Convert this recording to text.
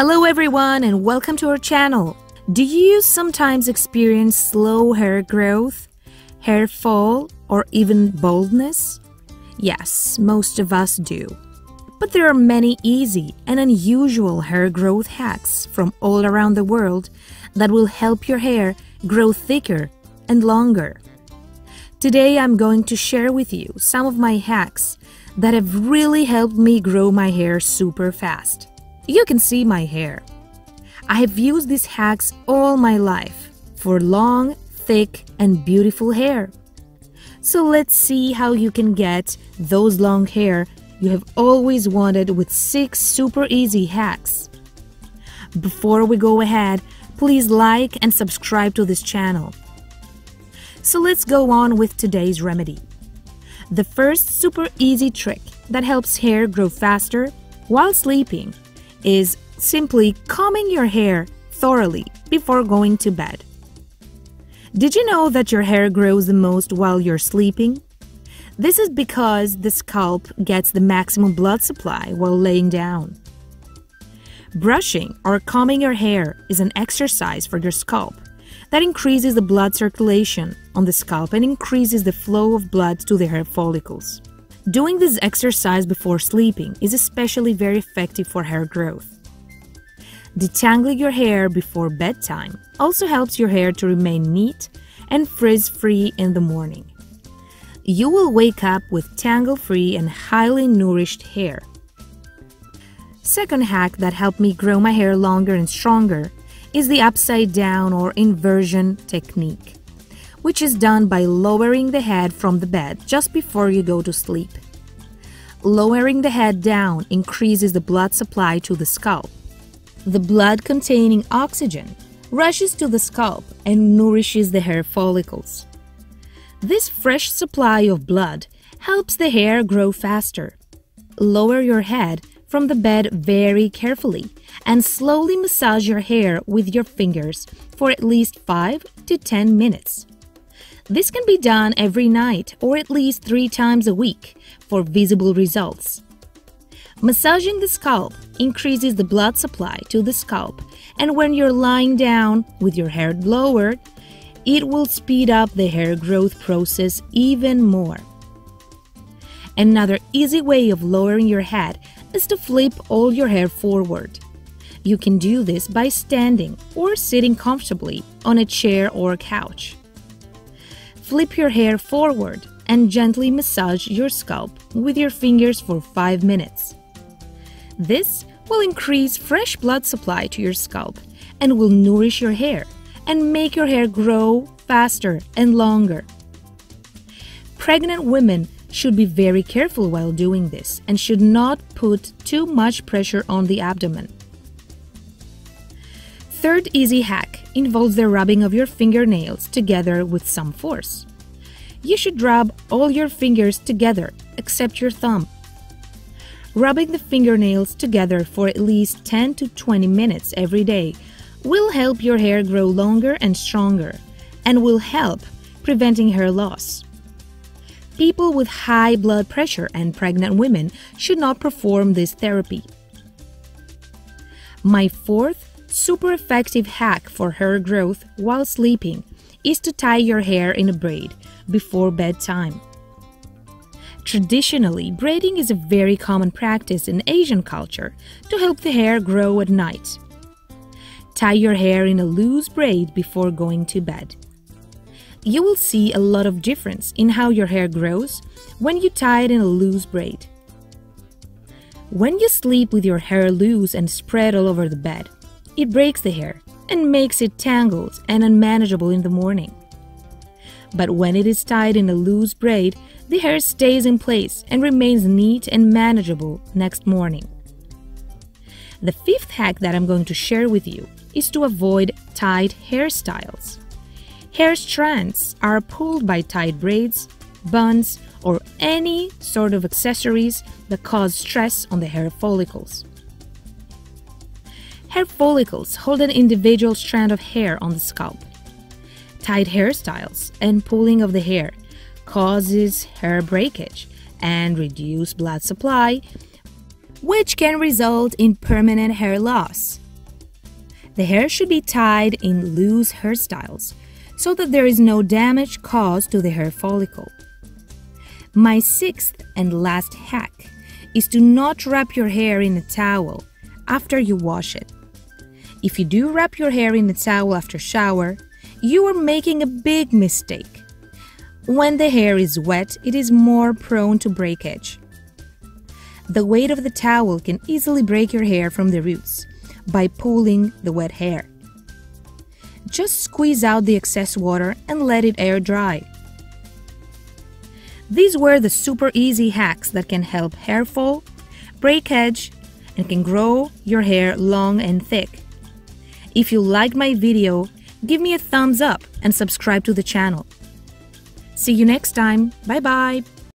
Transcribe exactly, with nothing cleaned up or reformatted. Hello everyone and welcome to our channel. Do you sometimes experience slow hair growth, hair fall, or even baldness? Yes, most of us do. But there are many easy and unusual hair growth hacks from all around the world that will help your hair grow thicker and longer. Today I'm going to share with you some of my hacks that have really helped me grow my hair super fast. You can see my hair. I have used these hacks all my life for long, thick, and beautiful hair. So let's see how you can get those long hair you have always wanted with six super easy hacks. Before we go ahead, please like and subscribe to this channel. So let's go on with today's remedy. The first super easy trick that helps hair grow faster while sleeping is simply combing your hair thoroughly before going to bed. Did you know that your hair grows the most while you're sleeping? This is because the scalp gets the maximum blood supply while laying down. Brushing or combing your hair is an exercise for your scalp that increases the blood circulation on the scalp and increases the flow of blood to the hair follicles. Doing this exercise before sleeping is especially very effective for hair growth. Detangling your hair before bedtime also helps your hair to remain neat and frizz-free in the morning. You will wake up with tangle-free and highly nourished hair. Second hack that helped me grow my hair longer and stronger is the upside-down or inversion technique, which is done by lowering the head from the bed just before you go to sleep. Lowering the head down increases the blood supply to the scalp. The blood containing oxygen rushes to the scalp and nourishes the hair follicles. This fresh supply of blood helps the hair grow faster. Lower your head from the bed very carefully and slowly massage your hair with your fingers for at least five to ten minutes. This can be done every night or at least three times a week for visible results. Massaging the scalp increases the blood supply to the scalp, and when you're lying down with your hair lowered, it will speed up the hair growth process even more. Another easy way of lowering your head is to flip all your hair forward. You can do this by standing or sitting comfortably on a chair or couch. Flip your hair forward and gently massage your scalp with your fingers for five minutes. This will increase fresh blood supply to your scalp and will nourish your hair and make your hair grow faster and longer. Pregnant women should be very careful while doing this and should not put too much pressure on the abdomen. Third easy hack involves the rubbing of your fingernails together with some force. You should rub all your fingers together except your thumb. Rubbing the fingernails together for at least ten to twenty minutes every day will help your hair grow longer and stronger and will help preventing hair loss. People with high blood pressure and pregnant women should not perform this therapy. My fourth super effective hack for hair growth while sleeping is to tie your hair in a braid before bedtime. Traditionally, braiding is a very common practice in Asian culture to help the hair grow at night. Tie your hair in a loose braid before going to bed. You will see a lot of difference in how your hair grows when you tie it in a loose braid. When you sleep with your hair loose and spread all over the bed, it breaks the hair and makes it tangled and unmanageable in the morning. But when it is tied in a loose braid, the hair stays in place and remains neat and manageable next morning. The fifth hack that I'm going to share with you is to avoid tied hairstyles. Hair strands are pulled by tied braids, buns, or any sort of accessories that cause stress on the hair follicles. Hair follicles hold an individual strand of hair on the scalp. Tight hairstyles and pulling of the hair causes hair breakage and reduced blood supply, which can result in permanent hair loss The hair should be tied in loose hairstyles so that there is no damage caused to the hair follicle. My sixth and last hack is to not wrap your hair in a towel after you wash it. If you do wrap your hair in a towel after shower, you are making a big mistake. When the hair is wet, it is more prone to breakage. The weight of the towel can easily break your hair from the roots by pulling the wet hair. Just squeeze out the excess water and let it air dry. These were the super easy hacks that can help hair fall, breakage, and can grow your hair long and thick. If you liked my video, give me a thumbs up and subscribe to the channel. See you next time. Bye bye!